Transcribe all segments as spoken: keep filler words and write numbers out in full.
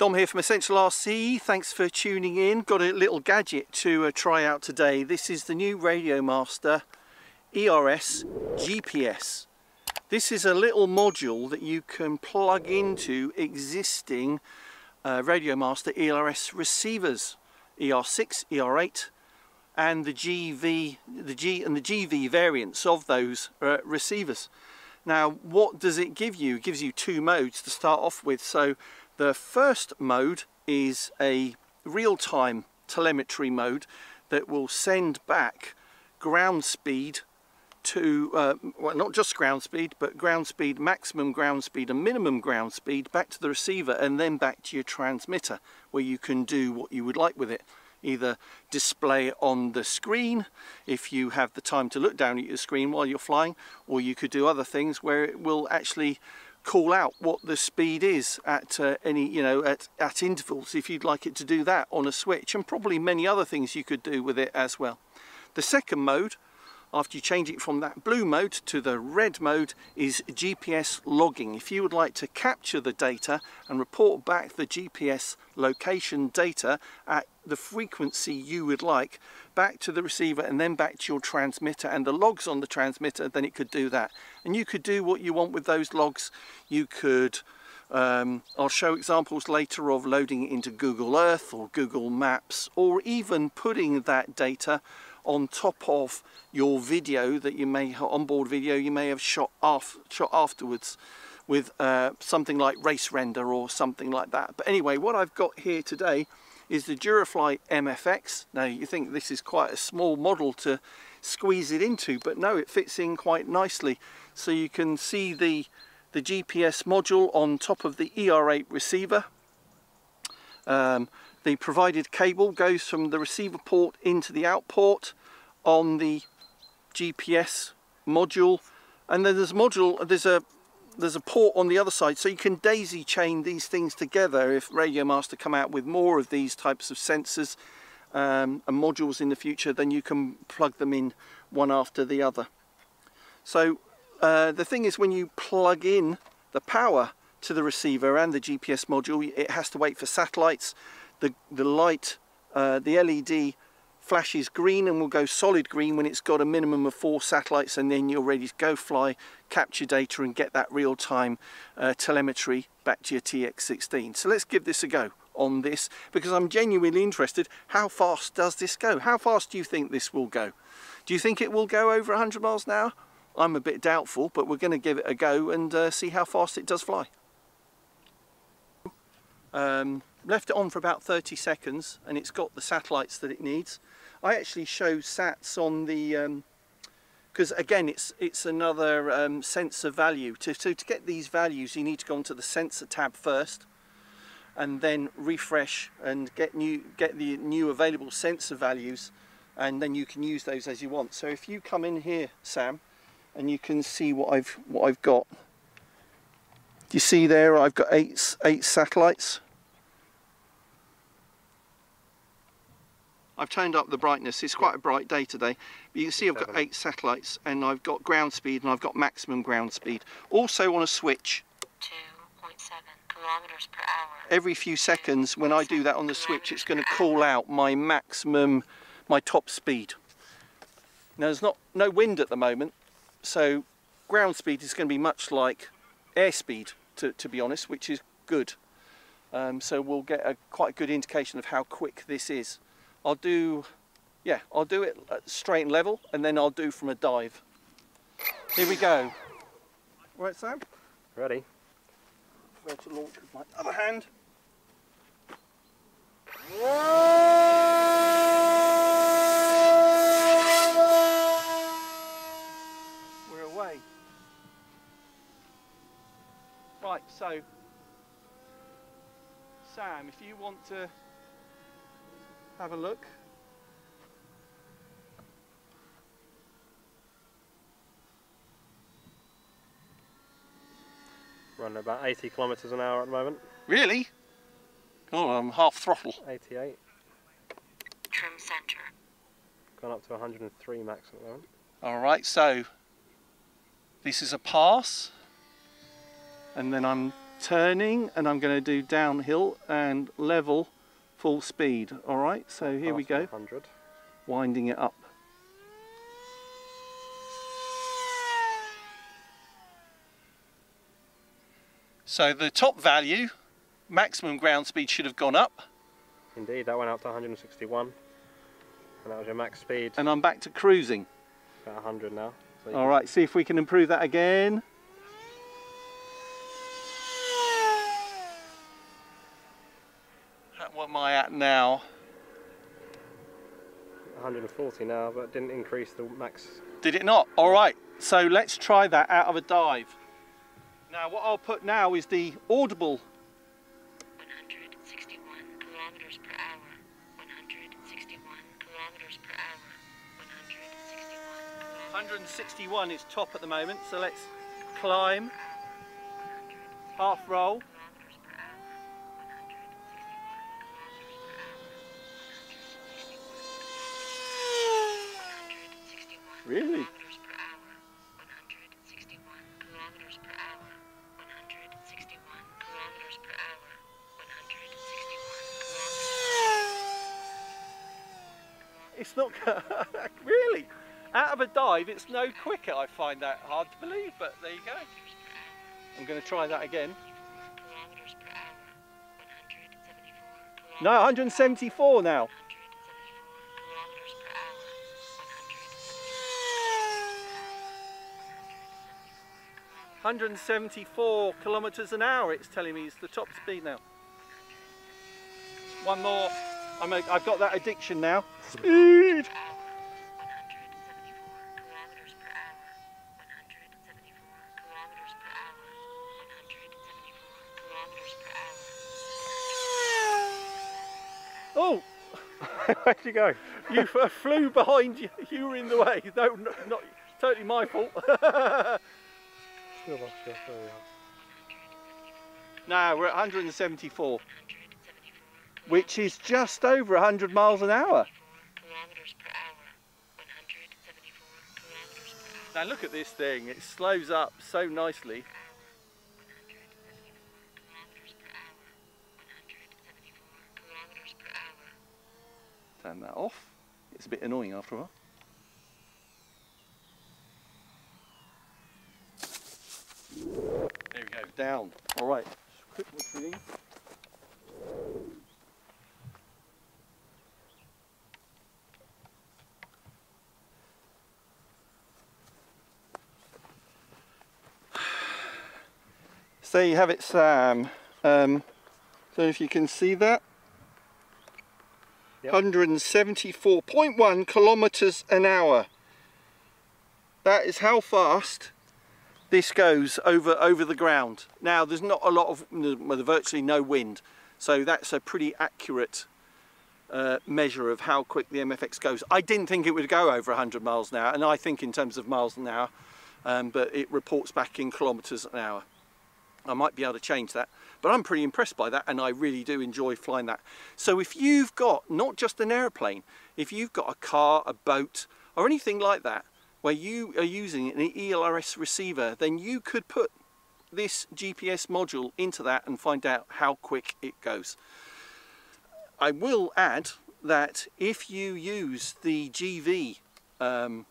Dom here from Essential R C. Thanks for tuning in. Got a little gadget to uh, try out today. This is the new RadioMaster E R S G P S. This is a little module that you can plug into existing uh, RadioMaster E L R S receivers, E R six, E R eight, and the G V, the G and the G V variants of those uh, receivers. Now, what does it give you? It gives you two modes to start off with. So, the first mode is a real-time telemetry mode that will send back ground speed to, uh, well, not just ground speed, but ground speed, maximum ground speed and minimum ground speed back to the receiver and then back to your transmitter, where you can do what you would like with it. Either display on the screen if you have the time to look down at your screen while you're flying, or you could do other things where it will actually call out what the speed is at uh, any, you know, at, at intervals if you'd like it to do that on a switch, and probably many other things you could do with it as well. The second mode, after you change it from that blue mode to the red mode, is G P S logging. If you would like to capture the data and report back the G P S location data at the frequency you would like back to the receiver and then back to your transmitter and the logs on the transmitter, then it could do that. And you could do what you want with those logs. You could, um, I'll show examples later of loading it into Google Earth or Google Maps, or even putting that data on top of your video that you may have, onboard video you may have shot, af shot afterwards with uh, something like RaceRender or something like that. But anyway, what I've got here today is the DuraFly M F X. Now, you think this is quite a small model to squeeze it into, but no, it fits in quite nicely. So you can see the, the G P S module on top of the E R eight receiver. Um, The provided cable goes from the receiver port into the out port on the G P S module, and then there's a module, there's a there's a port on the other side, so you can daisy chain these things together if RadioMaster come out with more of these types of sensors um, and modules in the future. Then you can plug them in one after the other. So uh, the thing is, when you plug in the power to the receiver and the G P S module, it has to wait for satellites. The, the light, uh, the L E D flashes green and will go solid green when it's got a minimum of four satellites, and then you're ready to go fly, capture data and get that real-time uh, telemetry back to your T X sixteen. So let's give this a go on this, because I'm genuinely interested. How fast does this go? How fast do you think this will go? Do you think it will go over one hundred miles an hour? I'm a bit doubtful, but we're going to give it a go and uh, see how fast it does fly. Um, left it on for about thirty seconds and it's got the satellites that it needs. I actually show sats on the, because um, again it's it's another um, sensor value. To, to, to get these values you need to go onto the sensor tab first and then refresh and get new get the new available sensor values, and then you can use those as you want. So if you come in here, Sam, and you can see what I've what I've got. You see there, I've got eight, eight satellites. I've turned up the brightness. It's quite a bright day today. But you can see I've got eight satellites, and I've got ground speed, and I've got maximum ground speed. Also on a switch, two point seven kilometers per hour. Every few seconds, when I do that on the switch, it's going to call out my maximum, my top speed. Now, there's not no wind at the moment, so ground speed is going to be much like airspeed, to, to be honest, which is good. Um, so we'll get a quite good indication of how quick this is. I'll do, yeah, I'll do it at straight and level, and then I'll do from a dive. Here we go. Right, Sam? Ready. Go to launch with my other hand. We're away. Right, so, Sam, if you want to have a look. Running about eighty kilometres an hour at the moment. Really? Oh, I'm half throttle. eighty-eight. Trim centre. Gone up to one hundred and three max at the moment. Alright, so, this is a pass. And then I'm turning, and I'm going to do downhill and level full speed. All right, so here we go, one hundred. Winding it up. So the top value, maximum ground speed, should have gone up. Indeed, that went out to one hundred sixty-one, and that was your max speed. And I'm back to cruising. At one hundred now. So all right, see if we can improve that again. What am I at now? one hundred forty now, but it didn't increase the max. Did it not? All right, so let's try that out of a dive. Now what I'll put now is the audible. one hundred sixty-one kilometers per hour. one hundred sixty-one kilometers per hour. one hundred sixty-one. one hundred sixty-one is top at the moment, so let's climb. Half roll. Really? It's not really out of a dive. It's no quicker. I find that hard to believe, but there you go. I'm going to try that again. No, one hundred seventy-four now. one hundred seventy-four kilometers an hour. It's telling me it's the top speed now. One more. I'm a, I've got that addiction now. Speed! Oh! Where'd you go? You flew behind you. You were in the way. No, not, not totally my fault. Still lost you. There we are. Now we're at one hundred seventy-four. Which is just over one hundred miles an hour. Now look at this thing, it slows up so nicely. Turn that off, it's a bit annoying after a while. There we go, down. All right, quick look. So there you have it, Sam. Um, so if you can see that, yep. one hundred seventy-four point one kilometers an hour. That is how fast this goes over over the ground. Now there's not a lot of, well, virtually no wind, so that's a pretty accurate uh, measure of how quick the M F X goes. I didn't think it would go over one hundred miles an hour, and I think in terms of miles an hour, um, but it reports back in kilometers an hour. I might be able to change that, but I'm pretty impressed by that, and I really do enjoy flying that. So if you've got not just an airplane, if you've got a car, a boat, or anything like that, where you are using an E L R S receiver, then you could put this G P S module into that and find out how quick it goes. I will add that if you use the G V um,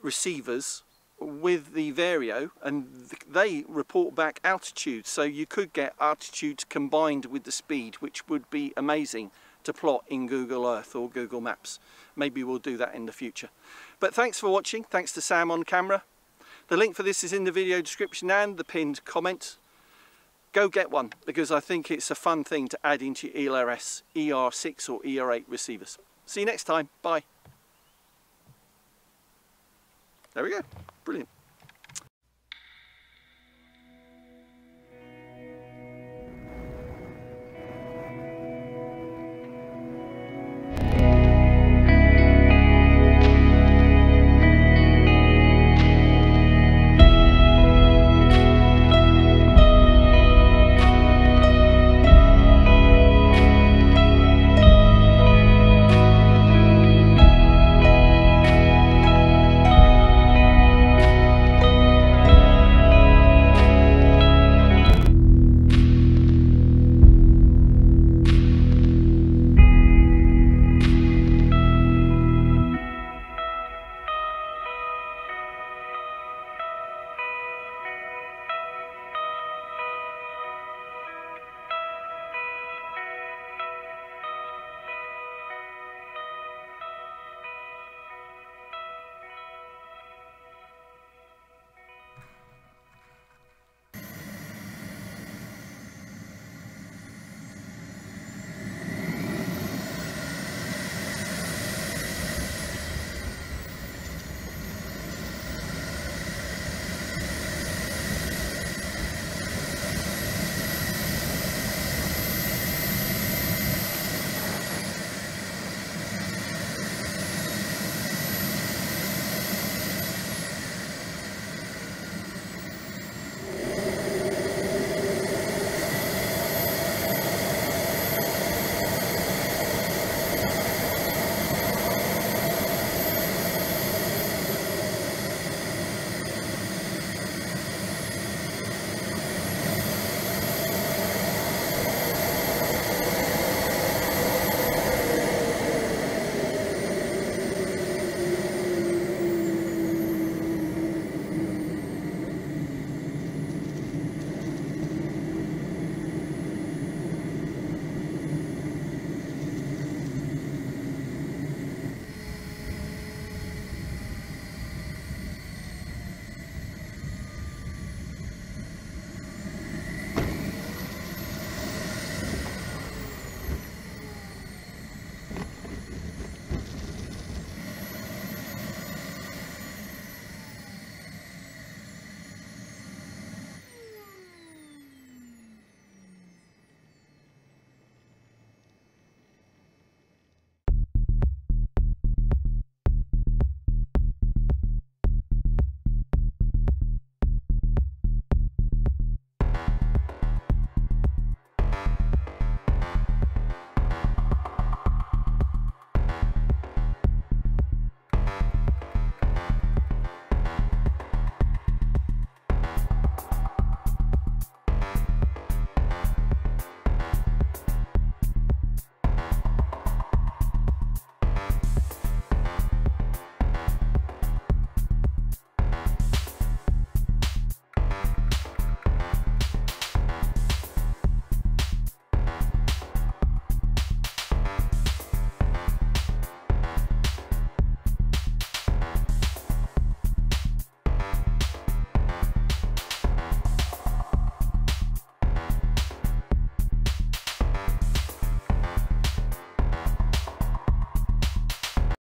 receivers with the Vario, and they report back altitude, so you could get altitude combined with the speed, which would be amazing to plot in Google Earth or Google Maps. Maybe we'll do that in the future. But thanks for watching. Thanks to Sam on camera. The link for this is in the video description and the pinned comment. Go get one, because I think it's a fun thing to add into your E L R S, E R six or E R eight receivers. See you next time. Bye. There we go. Brilliant.